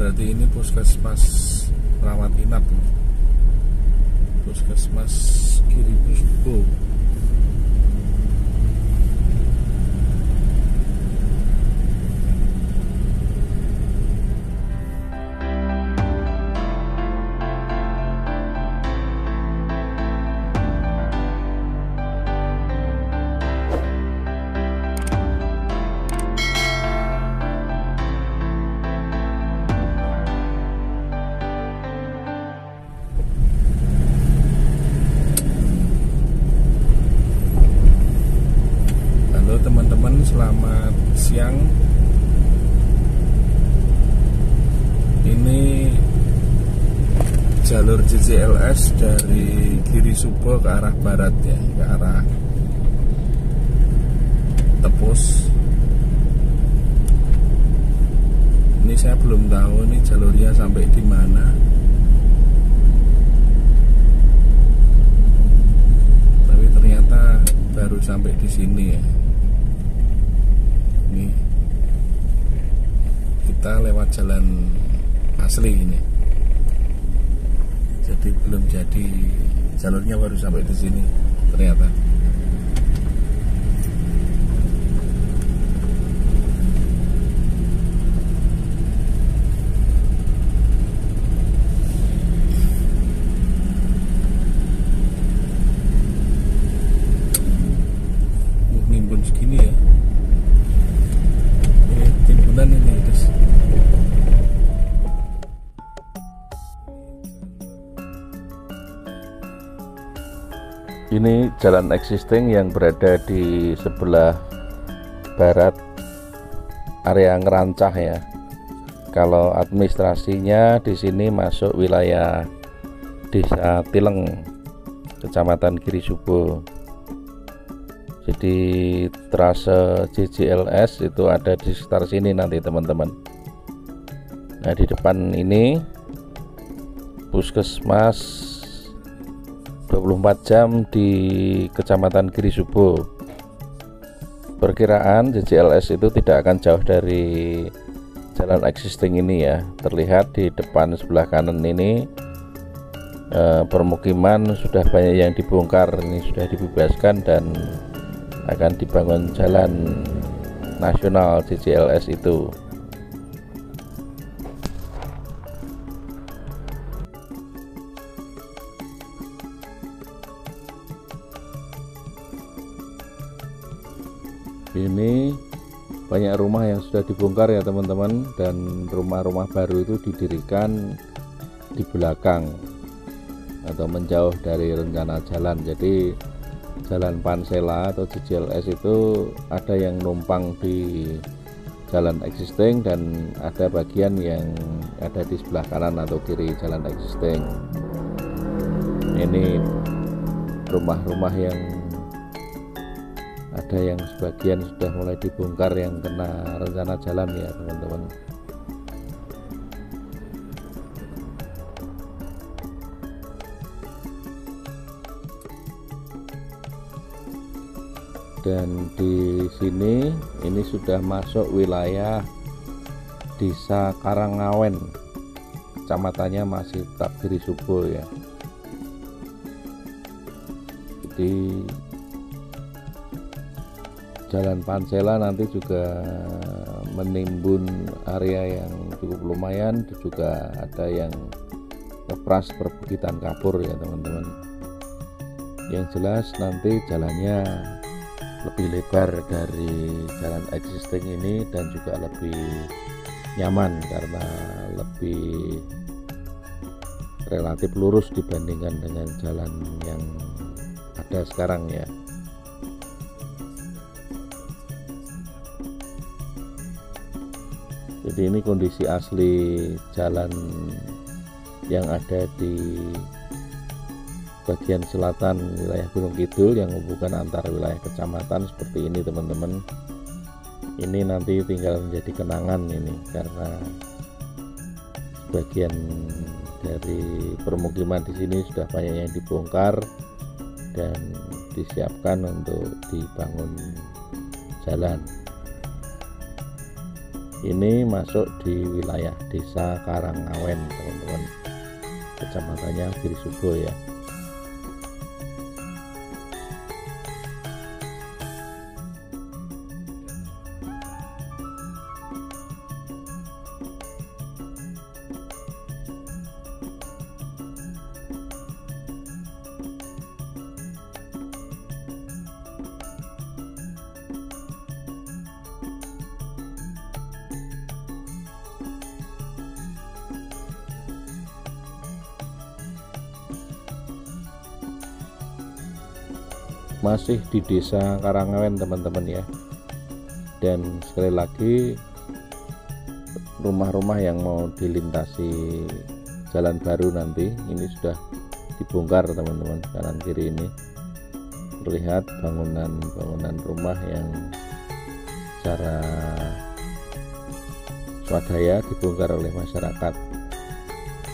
berarti ini puskesmas rawat inap, Puskesmas Girisubo. Teman-teman, selamat siang. Ini jalur JJLS dari Girisubo ke arah barat ya, ke arah Tepus. Ini saya belum tahu nih jalurnya sampai di mana. Tapi ternyata baru sampai di sini ya. Ini kita lewat jalan asli ini, jadi belum jadi jalurnya, baru sampai di sini ternyata. Nimbun segini ya. Ini jalan existing yang berada di sebelah barat area Ngerancah ya. Kalau administrasinya di sini masuk wilayah Desa Tileng, Kecamatan Girisubo. Jadi trase JJLS itu ada di sekitar sini nanti teman-teman. Nah, di depan ini Puskesmas 24 jam di Kecamatan Girisubo. Perkiraan JJLS itu tidak akan jauh dari jalan existing ini ya. Terlihat di depan sebelah kanan ini permukiman sudah banyak yang dibongkar, ini sudah dibebaskan dan akan dibangun jalan nasional JJLS itu. Ini banyak rumah yang sudah dibongkar ya teman-teman, dan rumah-rumah baru itu didirikan di belakang atau menjauh dari rencana jalan. Jadi jalan pansela atau JJLS itu ada yang numpang di jalan existing dan ada bagian yang ada di sebelah kanan atau kiri jalan existing. Ini rumah-rumah yang ada yang sebagian sudah mulai dibongkar yang kena rencana jalan ya teman-teman. Dan di sini ini sudah masuk wilayah Desa Karangawen, kecamatannya masih tetap Girisubo ya. Jadi jalan pansela nanti juga menimbun area yang cukup lumayan, juga ada yang kepras perbukitan kapur ya teman-teman. Yang jelas nanti jalannya lebih lebar dari jalan existing ini dan juga lebih nyaman karena lebih relatif lurus dibandingkan dengan jalan yang ada sekarang ya. Jadi ini kondisi asli jalan yang ada di bagian selatan wilayah Gunung Kidul yang menghubungkan antara wilayah kecamatan seperti ini teman-teman. Ini nanti tinggal menjadi kenangan ini, karena sebagian dari permukiman di sini sudah banyak yang dibongkar dan disiapkan untuk dibangun jalan. Ini masuk di wilayah Desa Karangawen, teman-teman. Kecamatannya Girisubo ya. Masih di Desa Karangawen, teman-teman ya. Dan sekali lagi, rumah-rumah yang mau dilintasi jalan baru nanti ini sudah dibongkar, teman-teman. Kanan kiri ini terlihat bangunan rumah yang secara swadaya dibongkar oleh masyarakat.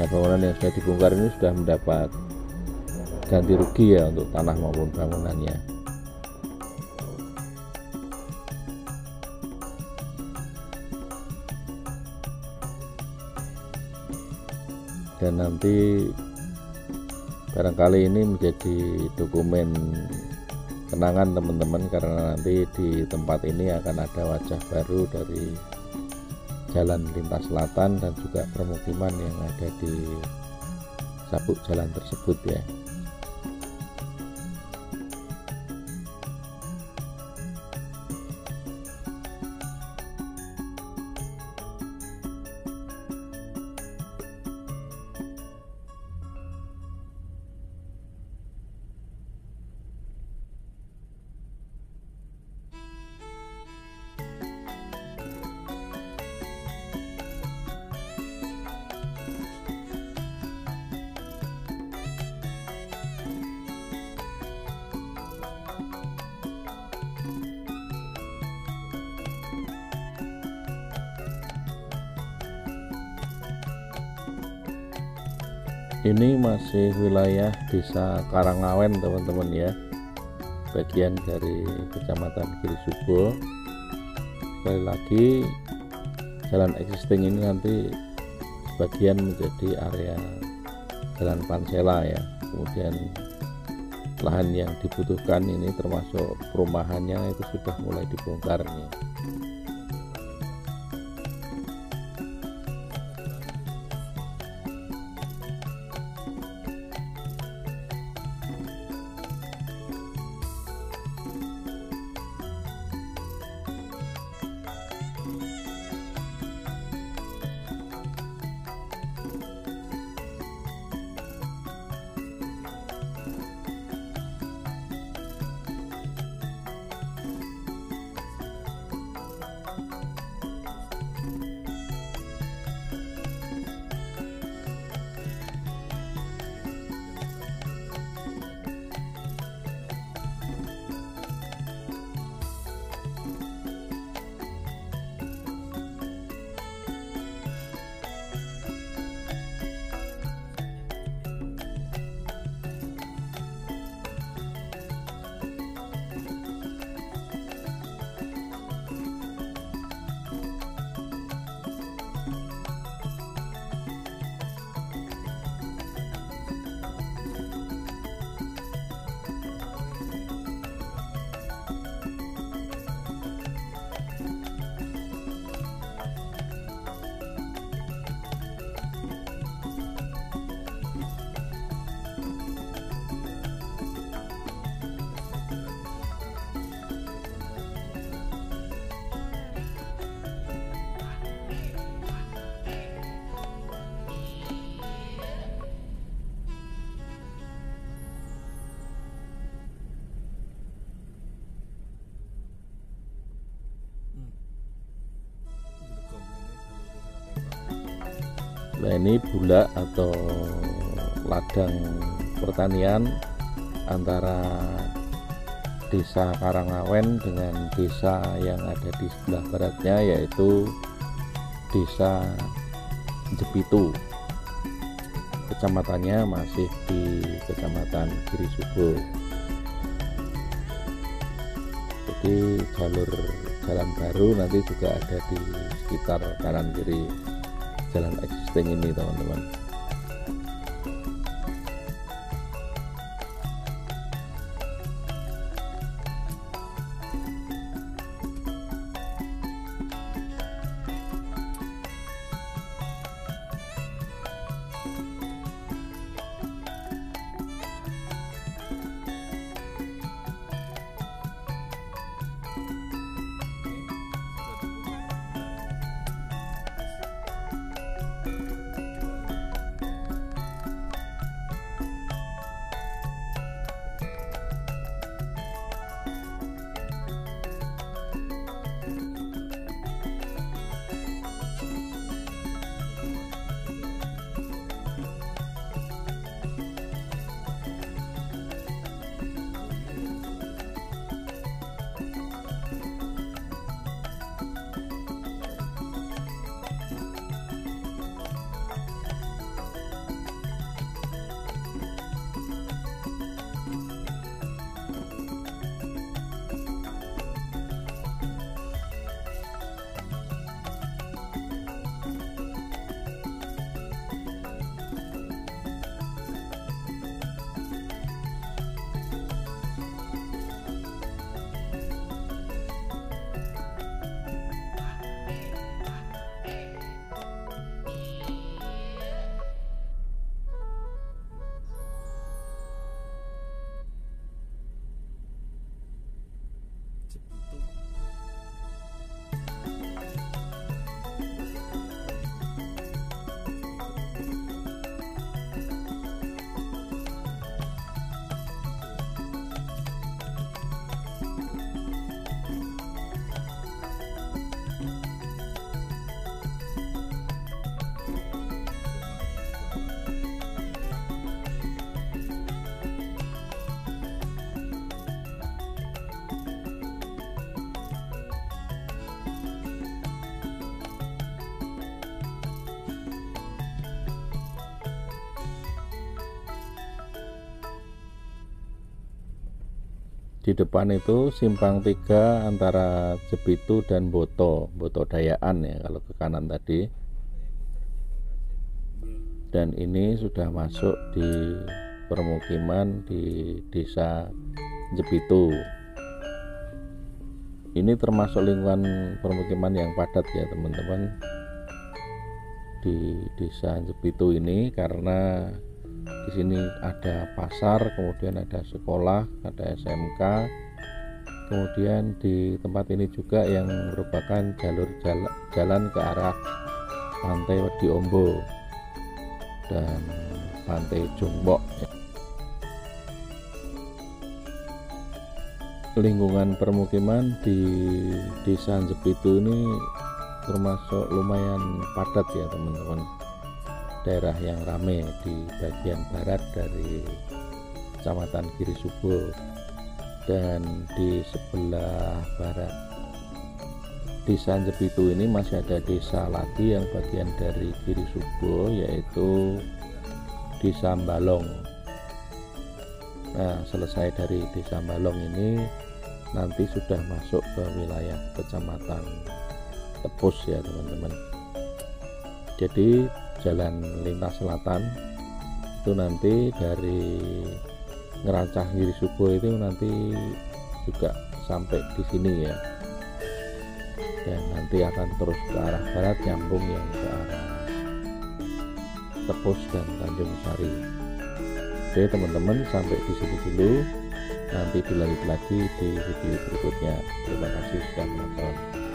Nah, bangunan yang sudah dibongkar ini sudah mendapat ganti rugi ya, untuk tanah maupun bangunannya. Dan nanti barangkali ini menjadi dokumen kenangan teman-teman, karena nanti di tempat ini akan ada wajah baru dari jalan lintas selatan dan juga permukiman yang ada di sabuk jalan tersebut ya. Ini masih wilayah Desa Karangawen, teman-teman ya, bagian dari Kecamatan Girisubo. Sekali lagi, jalan existing ini nanti bagian menjadi area jalan pansela ya. Kemudian lahan yang dibutuhkan ini termasuk perumahannya itu sudah mulai dibongkar nih. Nah, ini bulak atau ladang pertanian antara Desa Karangawen dengan desa yang ada di sebelah baratnya, yaitu Desa Jepitu. Kecamatannya masih di Kecamatan Girisubo. Jadi jalur jalan baru nanti juga ada di sekitar kanan kiri jalan existing ini, teman-teman. Di depan itu simpang 3 antara Jepitu dan Boto Dayaan ya kalau ke kanan tadi. Dan ini sudah masuk di permukiman di desa Jepitu. Ini termasuk lingkungan permukiman yang padat ya teman-teman di desa Jepitu ini, karena di sini ada pasar, kemudian ada sekolah, ada SMK, kemudian di tempat ini juga yang merupakan jalur jalan ke arah Pantai Wediombo dan Pantai Jumbok. Lingkungan permukiman di desa Jepitu ini termasuk lumayan padat ya teman-teman, daerah yang ramai di bagian barat dari Kecamatan Girisubo dan di sebelah barat desa Jepitu ini masih ada desa lagi yang bagian dari Girisubo yaitu desa Balong. Nah, selesai dari desa Balong ini nanti sudah masuk ke wilayah Kecamatan Tepus ya teman-teman. Jadi jalan lintas selatan itu nanti dari Ngerancah Girisubo itu nanti juga sampai di sini ya, dan nanti akan terus ke arah barat nyambung yang ke arah Tepus dan Tanjung Sari. Oke teman-teman, sampai di sini dulu, nanti dilanjut lagi di video berikutnya. Terima kasih sudah menonton.